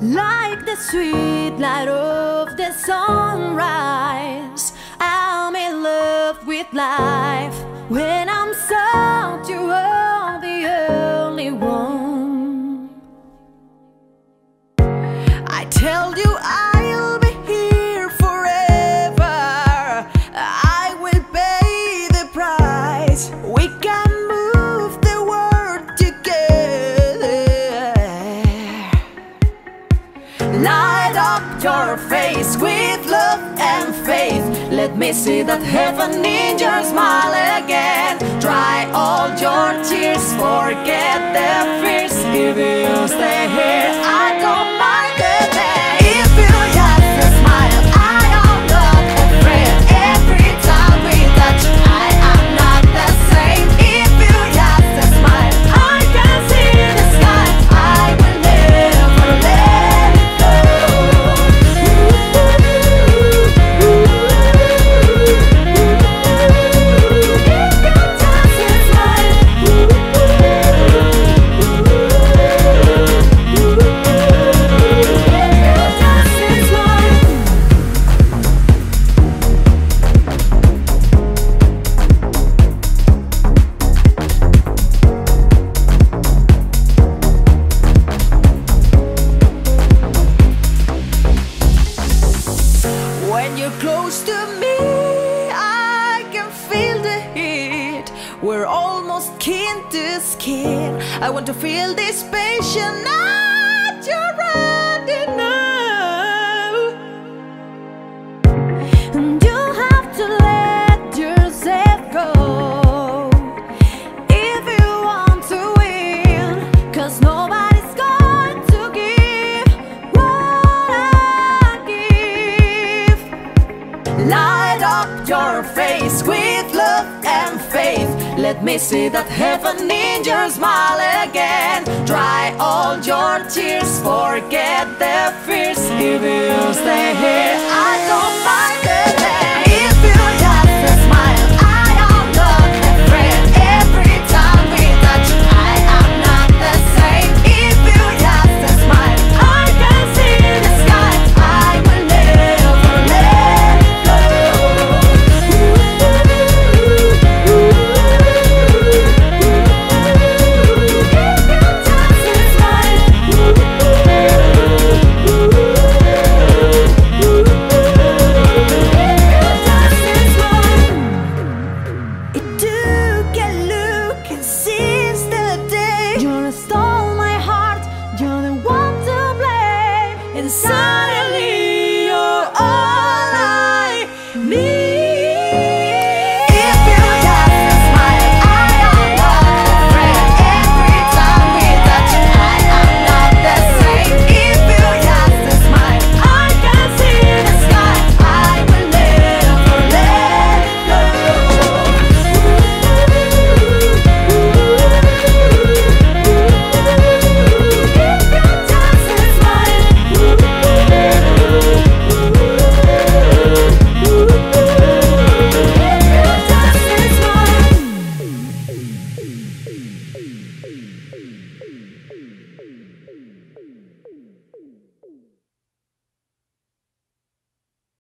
Like the sweet light of the sunrise, I'm in love with life. When I'm sad, you are the only one. I tell you I'll be here forever, I will pay the price. We can move the world together. Light up your face with love and faith. Let me see that heaven in your smile again. Dry all your tears, forget the fears. If you stay here, I don't mind the day. If you just smile, I am not afraid. Every time we touch, I am not the same. If you just smile, I can see the sky. I will never let go. Close to me, I can feel the heat. We're almost skin to skin. I want to feel this passion that you're ready now. And you have to let yourself go if you want to win, 'cause nobody's going to give what I give. Light up your face with love and faith. Let me see that heaven in your smile again. Dry all your tears, forget the fears. If you stay here, I don't mind it.